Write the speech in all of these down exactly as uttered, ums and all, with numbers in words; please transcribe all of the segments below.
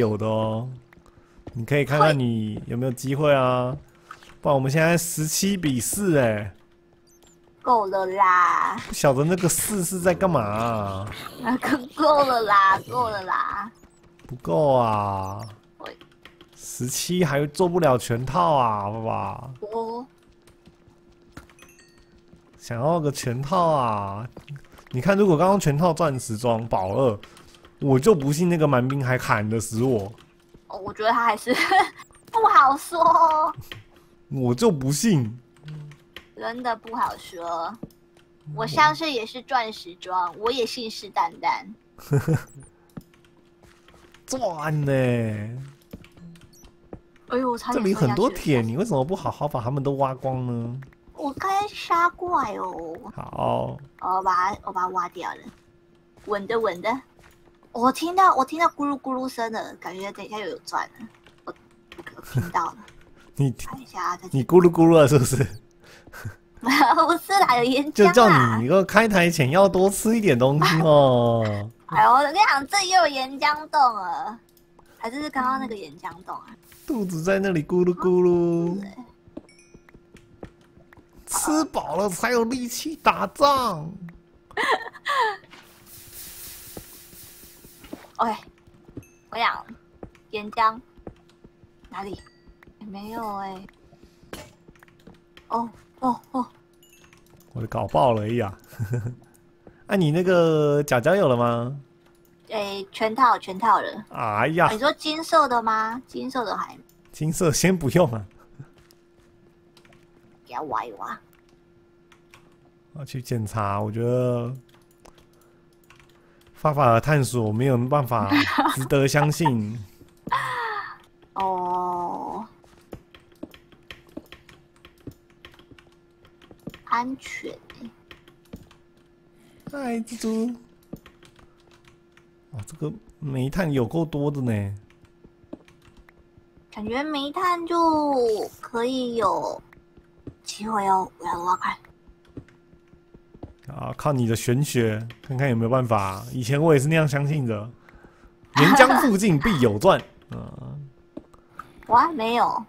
有的哦，你可以看看你有没有机会啊。不然我们现在十七比四哎，够了啦！不晓得那个四是在干嘛啊？那个够了啦，够了啦！不够啊！ 十七还做不了全套啊，爸爸。我想要个全套啊！你看，如果刚刚全套钻石装宝二，我就不信那个蛮兵还砍得死我。哦，我觉得他还是不好说。我就不信，真的不好说。我上次也是钻石装，我也信誓旦旦。钻呢、欸？ 哎呦，这里很多铁，你为什么不好好把它们都挖光呢？我该杀怪哦。好，我把我把它挖掉了。稳的稳的，我听到我听到咕噜咕噜声了，感觉等一下又有钻了。我我听到了。你看一下，你咕噜咕噜了是不是？不是啦，有岩浆啦。就叫你，你个开台前要多吃一点东西哦。哎呦，我跟你讲，这又有岩浆洞了。 还是刚刚那个岩浆洞啊！肚子在那里咕噜咕噜，吃饱了才有力气打仗。OK， 我想岩浆哪里？欸、没有哎、欸。哦哦哦！我搞爆了呀！哎、啊，你那个甲胶有了吗？ 哎，全套全套了。哎呀，你说金色的吗？金色的还……金色先不用啊，给它挖一挖。我去检查，我觉得发法的探索没有办法值得相信。哦，安全、欸。嗨，蜘蛛。 哇、啊，这个煤炭有够多的呢，感觉煤炭就可以有机会哦，我要挖开。啊，靠你的玄学，看看有没有办法。以前我也是那样相信的，岩浆附近必有钻。嗯，我还没有。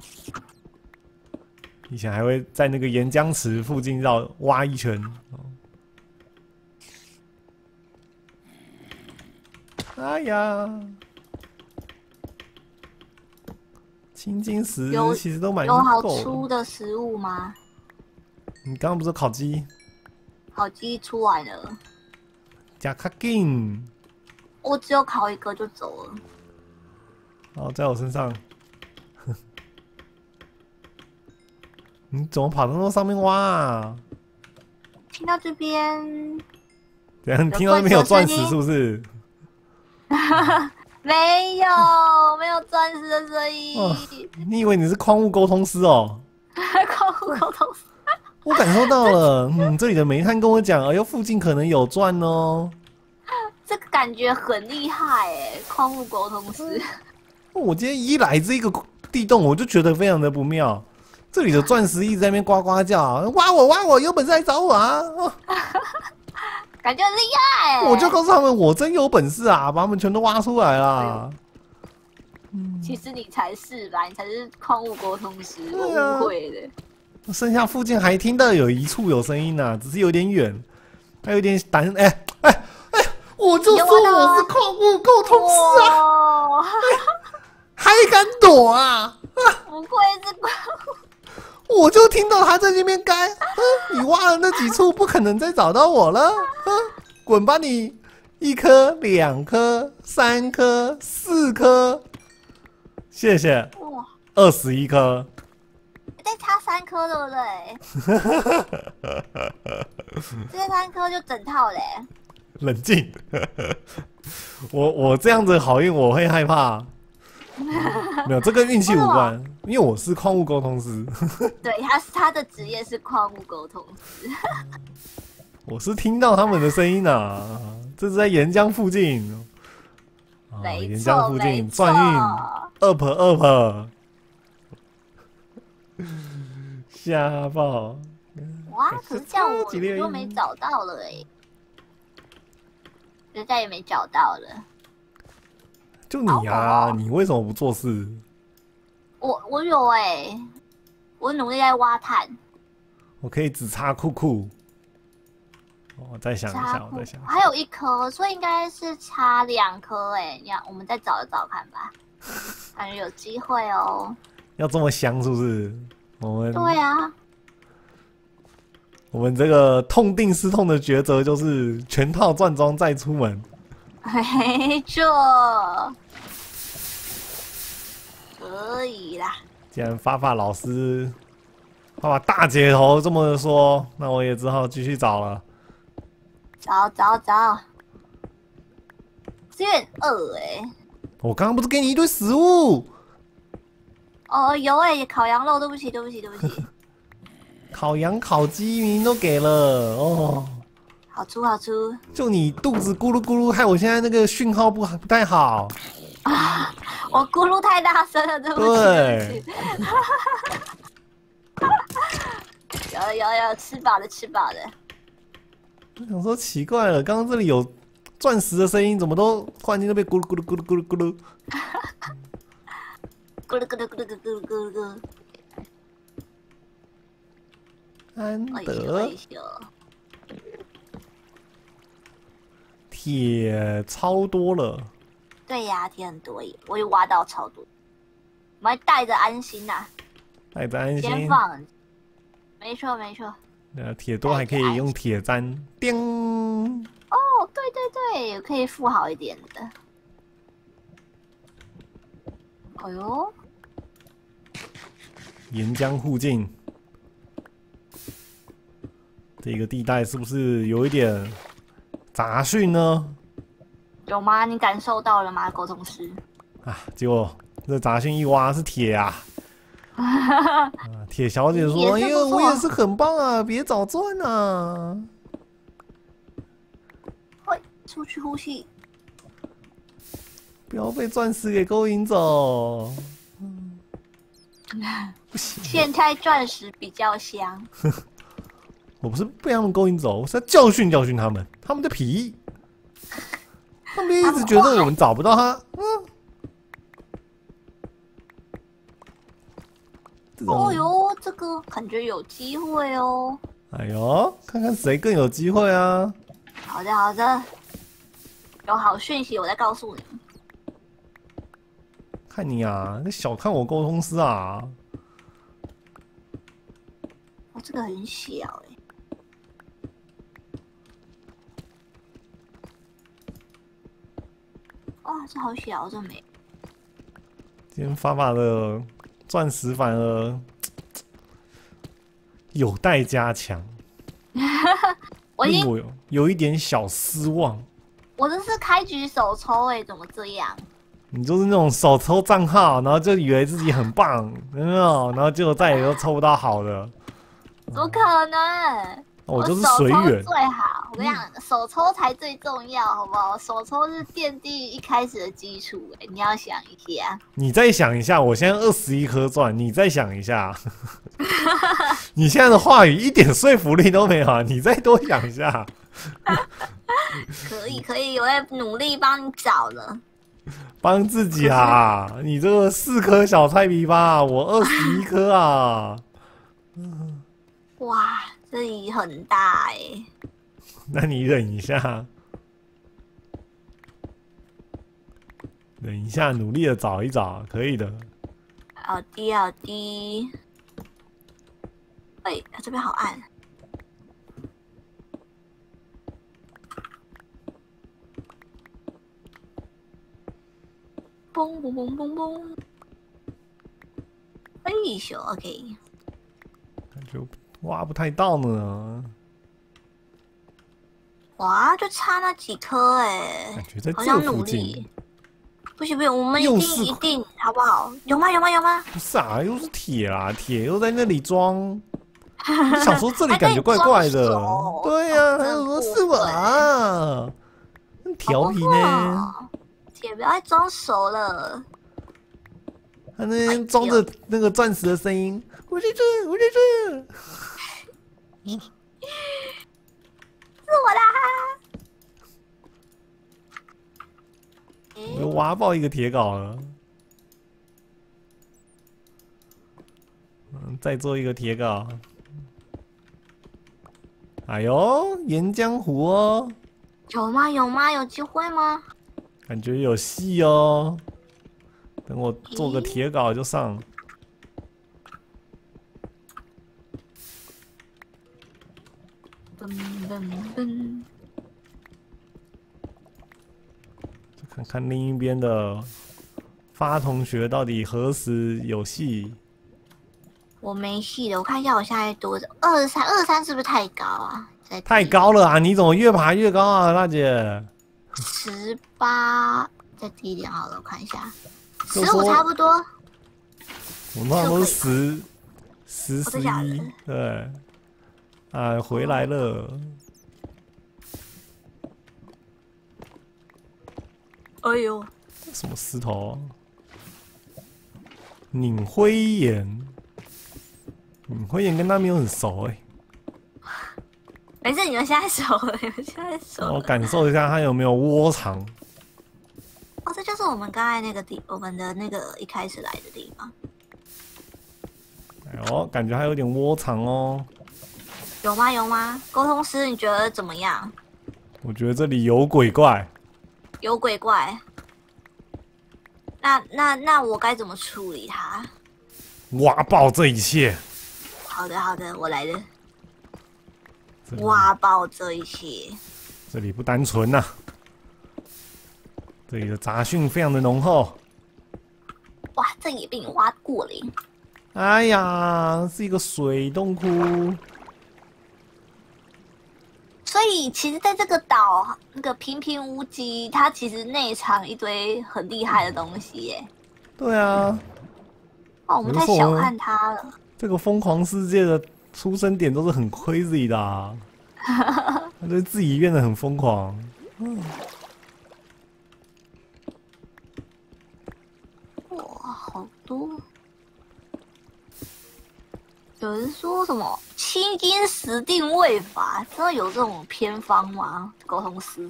以前还会在那个岩浆池附近绕挖一圈。 哎呀，青金石其实都蛮有好粗的食物吗？你刚刚不是烤鸡？烤鸡出来了，加卡金。我只有烤一个就走了。哦，在我身上。你怎么跑到那上面挖啊？听到这边，等下你听到那边有钻石是不是？ 没有，没有钻石的声音、哦。你以为你是矿物沟通师哦？矿物沟通师，我感受到了。嗯，这里的煤炭跟我讲，哎呦，附近可能有钻哦。这个感觉很厉害哎，矿物沟通师、嗯。我今天一来这个地洞，我就觉得非常的不妙。这里的钻石一直在那边呱呱叫，挖我挖我，有本事来找我啊！哦感觉很厉害、欸，我就告诉他们，我真有本事啊，把他们全都挖出来啦。嗯、其实你才是吧，你才是矿物沟通师，啊、我误会的。剩下附近还听到有一处有声音呢、啊，只是有点远，还有点胆，哎哎哎，我就说我是矿物沟通师啊，哦哎、还敢躲啊？啊不愧是矿物。 我就听到他在那边干，你挖了那几处，不可能再找到我了。滚吧你！一颗、两颗、三颗、四颗，谢谢。哇，二十一颗，再差三颗对不对？这三颗就整套嘞。冷静，我我这样子好运我会害怕。 没有，这跟运气无关，因为我是矿物沟通师。对，他他的职业是矿物沟通师。我是听到他们的声音啊，这是在岩浆附近。啊、岩浆附近转运 ，up up， 吓爆！哇，可是这样我就没找到了哎、欸，就再也没找到了。就你啊，你为什么不做事？我我有哎、欸，我努力在挖炭。我可以只插裤裤。我再想一下，我再想一下。还有一颗，所以应该是插两颗哎。你看，我们再找一找看吧，感觉有机会哦。要这么香是不是？我们对啊。我们这个痛定思痛的抉择就是全套钻装再出门。没错。可以啦。既然发发老师、发发大姐头这么说，那我也只好继续找了。找找找，这很饿哎！我刚刚不是给你一堆食物？哦，有哎、欸，烤羊肉，对不起，对不起，对不起。烤羊、烤鸡，明明都给了哦。好吃，好吃。就你肚子咕噜咕噜，害我现在那个讯号不不太好。啊！我咕噜太大声了，对不起。有有有，吃饱了，吃饱了。我想说奇怪了，刚刚这里有钻石的声音，怎么都突然间都被咕噜咕噜咕噜咕噜咕噜，咕噜咕噜咕噜咕噜咕噜咕。安德，铁超多了。对呀，铁很多耶，我又挖到超多。我们还带着安心呐，带着安心。先放，没错没错。 呃，铁多还可以用铁砧，叮！哦，对对对，可以附好一点的。哎呦，岩浆附近这个地带是不是有一点杂讯呢？有吗？你感受到了吗，狗总师？啊，结果这杂讯一挖是铁啊！ 啊！铁小姐说：“哎呦，我也是很棒啊，别找钻啊！”喂，出去呼吸，不要被钻石给勾引走。嗯，不行。现在钻石比较香。我不是被他们勾引走，我是要教训教训他们，他们的皮，他们一直觉得我们找不到他。嗯。 哦哟，这个感觉有机会哦！哎呦，看看谁更有机会啊！好的，好的，有好讯息我再告诉你。看你啊，那小看我沟通师啊！哦，这个很小哎、欸。哇，这好小，这没。今天发发的。 钻石反而有待加强，我已经有一点小失望。我这是开局手抽哎、欸，怎么这样？你就是那种手抽账号，然后就以为自己很棒，有没有？然后结果再也都抽不到好的，怎么可能？我就是随缘最好。我跟你讲，手抽才最重要，好不好？手抽是奠定一开始的基础、欸，你要想一下。你再想一下，我现在二十一颗钻，你再想一下。你现在的话语一点说服力都没有，你再多想一下。可以可以，我在努力帮你找了。帮自己啊！你这个四颗小菜皮吧，我二十一颗啊。哇！ 这里很大哎、欸，那你忍一下，忍一下，努力的找一找，可以的。好的，好的。哎、欸，这边好暗。嘣嘣嘣嘣嘣！哎呦 ，OK。感觉。 挖不太到呢，哇，就差那几颗哎、欸，感觉在这附近。不行不行，我们一定一定，好不好？有吗有吗有吗？不是啊，又是铁啦，铁又在那里装。我想说这里感觉怪怪的，对呀、啊，还有说是我啊，调皮呢。铁不要再装熟了。 他那边装着那个钻石的声音，我在这，我在这，是我啦！我挖爆一个铁镐了。嗯，再做一个铁镐。哎呦，岩浆湖哦。有吗？有吗？有机会吗？感觉有戏哦。等我做个铁镐就上。 就看看另一边的发同学到底何时有戏。我没戏的，我看一下我现在多少，二十三，二十三是不是太高啊？太高了啊！你怎么越爬越高啊，大姐？十八，再低一点好了，我看一下，十五差不多。我们都十、十、十一，对。 哎，回来了！哎呦，什么石头？拧灰岩，拧灰岩跟他没有很熟哎、欸。没事，你们现在熟了，你们现在熟了。我感受一下他有没有窝藏。哦，这就是我们刚才那个地，我们的那个一开始来的地方。哎呦，感觉还有点窝藏哦。 有吗？有吗？沟通师，你觉得怎么样？我觉得这里有鬼怪。有鬼怪。那那那我该怎么处理它？挖爆这一切。好的好的，我来了。挖爆这一切。这里不单纯呐、啊，这里的杂讯非常的浓厚。哇，这也被你挖过了。哎呀，是一个水洞窟。 所以其实，在这个岛，那个平平无奇，它其实内藏一堆很厉害的东西耶。对啊。哦，我们太小看它了。这个疯狂世界的出生点都是很 crazy 的、啊，它对自己变得很疯狂。嗯。哇，好多！有人说什么？ 清金石定位法真的有这种偏方吗？沟通师，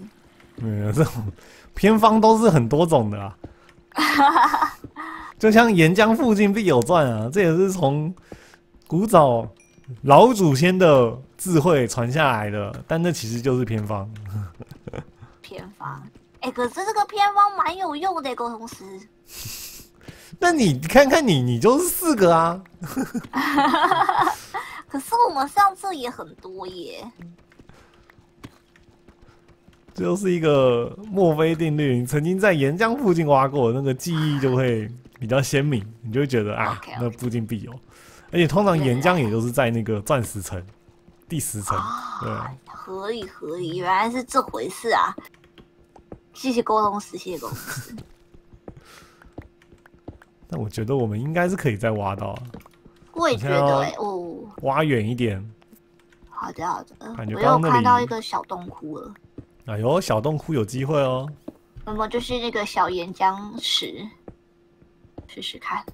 嗯，这种偏方都是很多种的啊。就像岩浆附近必有传啊，这也是从古早老祖先的智慧传下来的，但那其实就是偏方。偏方，哎、欸，可是这个偏方蛮有用的、欸，沟通师。那你看看你，你就是四个啊。可是我们上次也很多耶，这就是一个墨菲定律。你曾经在岩浆附近挖过，那个记忆就会比较鲜明，你就会觉得啊， okay, okay. 那附近必有。而且通常岩浆也就是在那个钻石层、第十层。对，合理合理，原来是这回事啊！谢谢沟通师，谢谢沟通师。那我觉得我们应该是可以再挖到。 我也觉得、欸，哦，挖远一点。好的，好的。感觉刚刚我又看到一个小洞窟了。哎呦，小洞窟有机会哦。那么就是那个小岩浆石，试试看。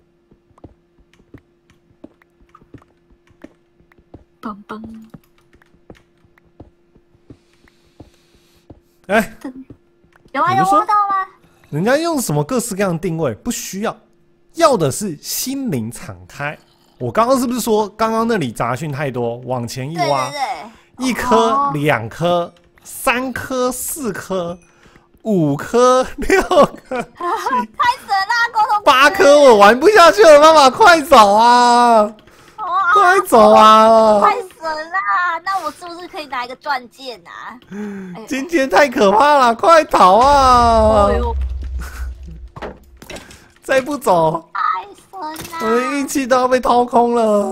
嘣嘣。哎，有啊，有挖到吗？人家用什么各式各样的定位不需要，要的是心灵敞开。 我刚刚是不是说，刚刚那里杂讯太多，往前一挖，对对对一颗、两颗、哦、三颗、四颗、五颗、六颗，太神啦！沟通八颗我玩不下去了，妈妈快走啊！哦、啊快走啊！太神啦！那我是不是可以拿一个钻戒啊？哎、今天太可怕了，快逃啊！哎呦，再不走。 我的运气都要被掏空了。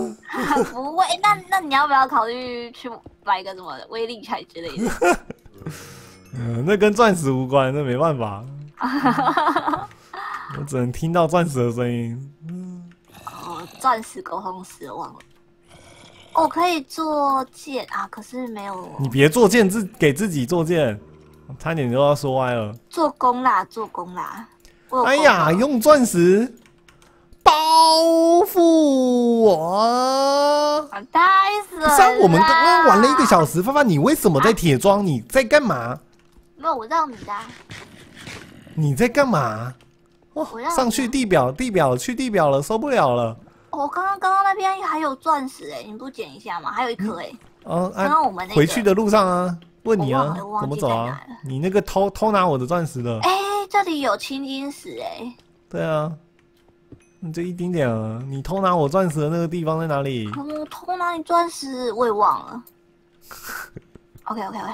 不会，那那你要不要考虑去买个什么威力彩之类的？嗯，那跟钻石无关，那没办法。我只能听到钻石的声音。哦，钻石沟通师忘了。哦，可以做剑啊，可是没有。你别做剑，自给自己做剑，差点就要说歪了。做工啦，做工啦。工啦哎呀，用钻石。 包覆我！太神了！上我们刚刚玩了一个小时，范范，你为什么在铁桩？啊、你在干嘛？没有，我让你的、啊。你在干嘛？哦，上去地表，地表去地表了，受不了了。哦，刚刚刚刚那边还有钻石哎，你不捡一下吗？还有一颗哎。哦，刚刚我们回去的路上啊，问你啊，怎么走啊？你那个偷偷拿我的钻石的。哎，这里有青金石哎。对啊。 你这一丁点啊！你偷拿我钻石的那个地方在哪里？我、嗯、偷拿你钻石，我也忘了。OK OK OK。